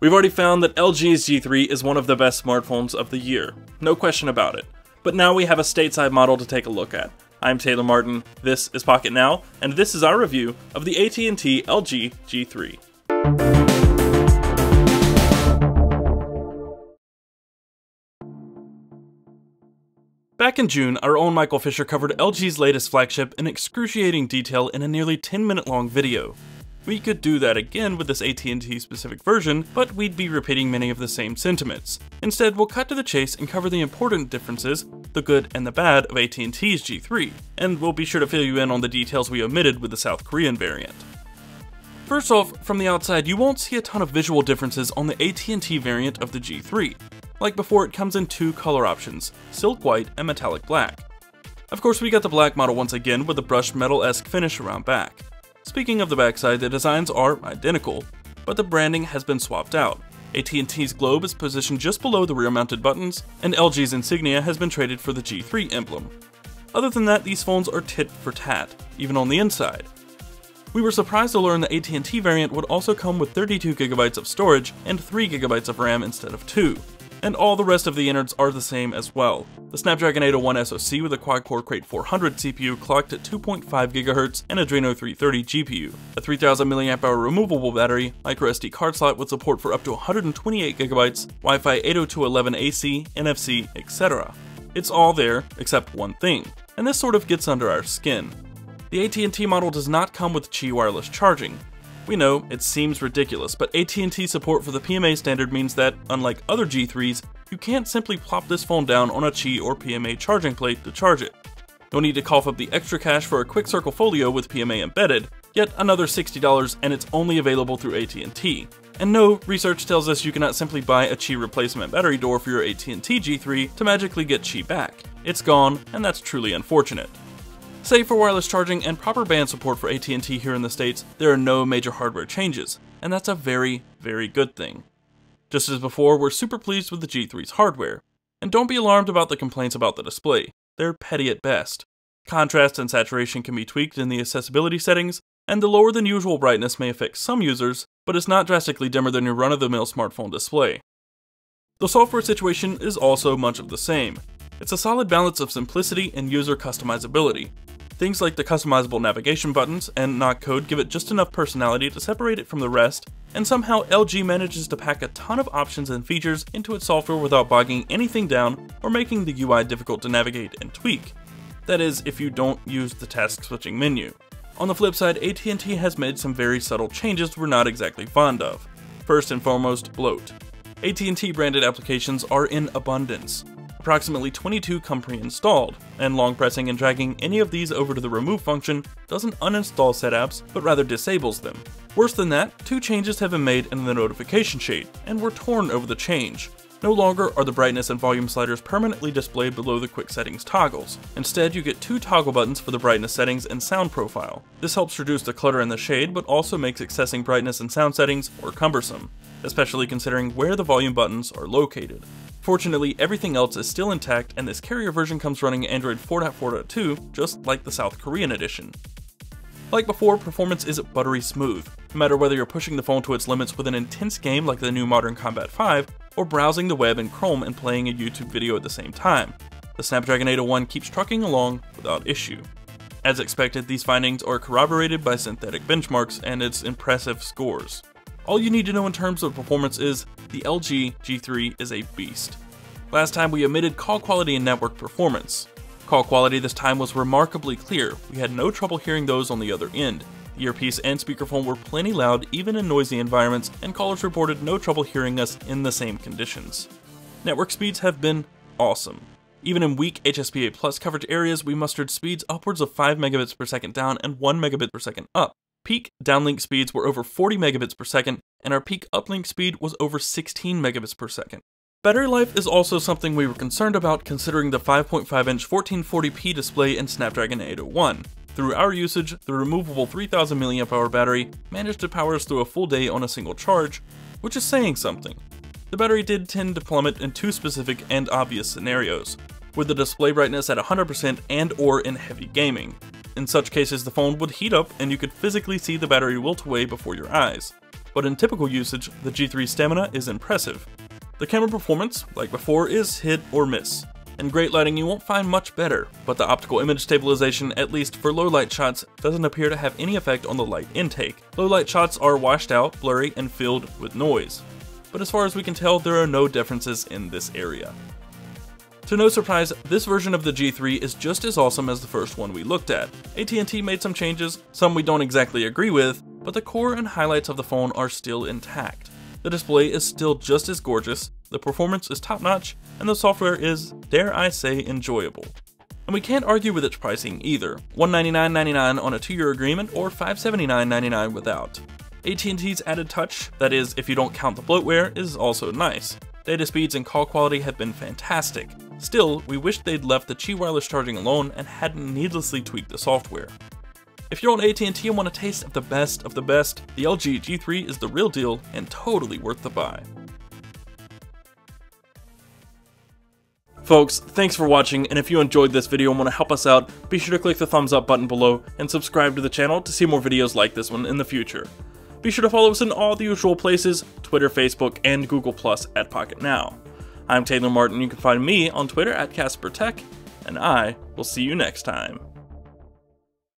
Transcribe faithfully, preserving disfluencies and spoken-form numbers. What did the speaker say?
We've already found that L G's G three is one of the best smartphones of the year, no question about it. But now we have a stateside model to take a look at. I'm Taylor Martin, this is Pocketnow, and this is our review of the A T and T L G G three. Back in June, our own Michael Fisher covered L G's latest flagship in excruciating detail in a nearly ten minute long video. We could do that again with this A T and T specific version, but we'd be repeating many of the same sentiments. Instead, we'll cut to the chase and cover the important differences, the good and the bad of A T and T's G three, and we'll be sure to fill you in on the details we omitted with the South Korean variant. First off, from the outside, you won't see a ton of visual differences on the A T and T variant of the G three. Like before, it comes in two color options, silk white and metallic black. Of course, we got the black model once again with a brushed metal-esque finish around back. Speaking of the backside, the designs are identical, but the branding has been swapped out. A T and T's globe is positioned just below the rear-mounted buttons, and L G's insignia has been traded for the G three emblem. Other than that, these phones are tit for tat, even on the inside. We were surprised to learn the A T and T variant would also come with thirty-two gigabytes of storage and three gigabytes of RAM instead of two. And all the rest of the innards are the same as well. The Snapdragon eight oh one SoC with a quad-core Krait four hundred C P U clocked at two point five gigahertz and Adreno three thirty G P U, a three thousand milliamp hour removable battery, microSD card slot with support for up to one hundred twenty-eight gigabytes, Wi-Fi eight oh two eleven A C, N F C, et cetera. It's all there, except one thing, and this sort of gets under our skin. The A T and T model does not come with Qi wireless charging. We know, it seems ridiculous, but A T and T support for the P M A standard means that, unlike other G threes, you can't simply plop this phone down on a Qi or P M A charging plate to charge it. You'll need to cough up the extra cash for a Quick Circle folio with P M A embedded, yet another sixty dollars, and it's only available through A T and T. And no, research tells us you cannot simply buy a Qi replacement battery door for your A T and T G three to magically get Qi back. It's gone, and that's truly unfortunate. Save for wireless charging and proper band support for A T and T here in the States, there are no major hardware changes, and that's a very, very good thing. Just as before, we're super pleased with the G three's hardware. And don't be alarmed about the complaints about the display, they're petty at best. Contrast and saturation can be tweaked in the accessibility settings, and the lower than usual brightness may affect some users, but it's not drastically dimmer than your run-of-the-mill smartphone display. The software situation is also much of the same. It's a solid balance of simplicity and user customizability. Things like the customizable navigation buttons and not code give it just enough personality to separate it from the rest, and somehow L G manages to pack a ton of options and features into its software without bogging anything down or making the U I difficult to navigate and tweak. That is, if you don't use the task switching menu. On the flip side, A T and T has made some very subtle changes we're not exactly fond of. First and foremost, bloat. A T and T branded applications are in abundance. Approximately twenty-two come pre-installed, and long pressing and dragging any of these over to the remove function doesn't uninstall said apps, but rather disables them. Worse than that, two changes have been made in the notification shade, and we're torn over the change. No longer are the brightness and volume sliders permanently displayed below the quick settings toggles. Instead, you get two toggle buttons for the brightness settings and sound profile. This helps reduce the clutter in the shade, but also makes accessing brightness and sound settings more cumbersome, especially considering where the volume buttons are located. Fortunately, everything else is still intact, and this carrier version comes running Android four point four point two, just like the South Korean edition. Like before, performance is buttery smooth, no matter whether you're pushing the phone to its limits with an intense game like the new Modern Combat five, or browsing the web in Chrome and playing a YouTube video at the same time. The Snapdragon eight oh one keeps trucking along without issue. As expected, these findings are corroborated by synthetic benchmarks and its impressive scores. All you need to know in terms of performance is the L G G three is a beast. Last time we omitted call quality and network performance. Call quality this time was remarkably clear. We had no trouble hearing those on the other end. The earpiece and speakerphone were plenty loud even in noisy environments, and callers reported no trouble hearing us in the same conditions. Network speeds have been awesome. Even in weak H S P A plus coverage areas, we mustered speeds upwards of five megabits per second down and one megabit per second up. Peak downlink speeds were over forty megabits per second, and our peak uplink speed was over sixteen megabits per second. Battery life is also something we were concerned about considering the five point five inch fourteen forty p display in Snapdragon eight oh one. Through our usage, the removable three thousand milliamp hour battery managed to power us through a full day on a single charge, which is saying something. The battery did tend to plummet in two specific and obvious scenarios, with the display brightness at one hundred percent and or in heavy gaming. In such cases, the phone would heat up and you could physically see the battery wilt away before your eyes. but in typical usage, the G three stamina is impressive. The camera performance, like before, is hit or miss. In great lighting you won't find much better, but the optical image stabilization, at least for low light shots, doesn't appear to have any effect on the light intake. Low light shots are washed out, blurry, and filled with noise. But as far as we can tell, there are no differences in this area. To no surprise, this version of the G three is just as awesome as the first one we looked at. A T and T made some changes, some we don't exactly agree with, but the core and highlights of the phone are still intact. The display is still just as gorgeous, the performance is top-notch, and the software is, dare I say, enjoyable. And we can't argue with its pricing either, one hundred ninety-nine ninety-nine dollars on a two year agreement or five hundred seventy-nine ninety-nine dollars without. A T and T's added touch, that is, if you don't count the bloatware, is also nice. Data speeds and call quality have been fantastic. Still, we wish they'd left the Qi wireless charging alone and hadn't needlessly tweaked the software. If you're on A T and T and want a taste of the best of the best, the L G G three is the real deal and totally worth the buy. Folks, thanks for watching, and if you enjoyed this video and want to help us out, be sure to click the thumbs up button below and subscribe to the channel to see more videos like this one in the future. Be sure to follow us in all the usual places, Twitter, Facebook, and Google plus at Pocketnow. I'm Taylor Martin, you can find me on Twitter at CasperTech, and I will see you next time.